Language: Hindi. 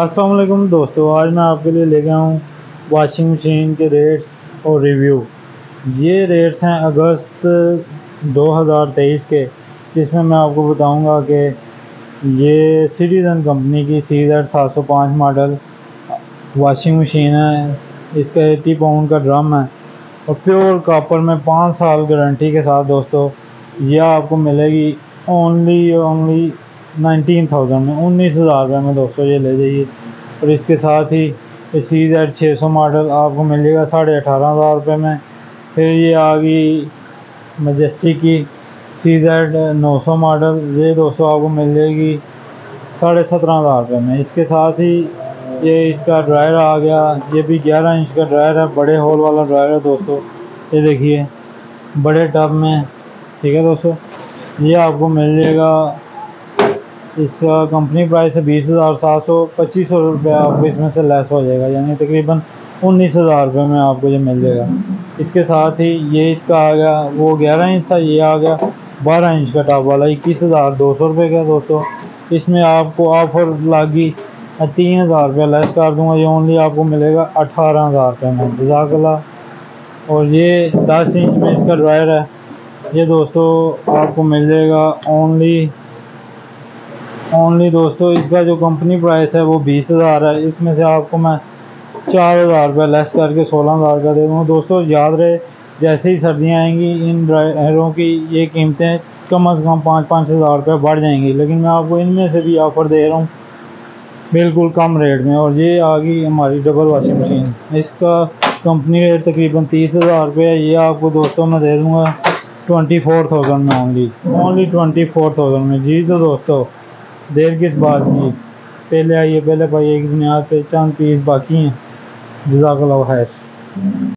अस्सलामुअलैकुम दोस्तों, आज मैं आपके लिए लेके आया हूँ वाशिंग मशीन के रेट्स और रिव्यू। ये रेट्स हैं अगस्त 2023 के, जिसमें मैं आपको बताऊंगा कि ये सिटीज़न कंपनी की CZ 705 मॉडल वाशिंग मशीन है। इसका 80 पाउंड का ड्रम है और प्योर कॉपर में 5 साल गारंटी के साथ दोस्तों यह आपको मिलेगी ओनली 19,000 में, 19,000 में दोस्तों ये ले जाइए। और इसके साथ ही CZ 600 मॉडल आपको मिल जाएगा 18,500 रुपये में। फिर ये आ गई मजेस्टिक की CZ 900 मॉडल, ये दोस्तों आपको मिल जाएगी 17,500 रुपये में। इसके साथ ही ये इसका ड्रायर आ गया, ये भी 11 इंच का ड्रायर है, बड़े होल वाला ड्रायर है दोस्तों, ये देखिए बड़े टब में, ठीक है दोस्तों। ये आपको मिल जाएगा, इसका कंपनी प्राइस है 20,700, 2,500 रुपये आपको इसमें से लेस हो जाएगा, यानी तकरीबन 19,000 रुपये में आपको ये मिल जाएगा। इसके साथ ही ये इसका आ गया, वो 11 इंच था, ये आ गया 12 इंच का टॉप वाला, 21,200 रुपये का दोस्तों। इसमें आपको ऑफर लगी, 3,000 रुपये लेस कर दूँगा, ये ओनली आपको मिलेगा 18,000 रुपये में जजाकला। और ये 10 इंच में इसका ड्रायर है, ये दोस्तों आपको मिल जाएगा ओनली दोस्तों, इसका जो कंपनी प्राइस है वो 20,000 है, इसमें से आपको मैं 4,000 रुपये लेस करके 16,000 का दे दूँगा दोस्तों। याद रहे, जैसे ही सर्दियाँ आएंगी इन ड्रायरों की ये कीमतें कम से कम 5,000 रुपये बढ़ जाएंगी, लेकिन मैं आपको इनमें से भी ऑफ़र दे रहा हूँ बिल्कुल कम रेट में। और ये आ गई हमारी डबल वाशिंग मशीन, इसका कंपनी रेट तकरीबन 30,000 रुपये है, ये आपको दोस्तों मैं दे दूँगा 24,000 में, ओनली 24,000 में जी। तो दोस्तों देर किस बात की, पहले आइए पहले पाइए की बुनियाद पे चंद पीस बाकी हैं। जज़ाकल्लाह खैर।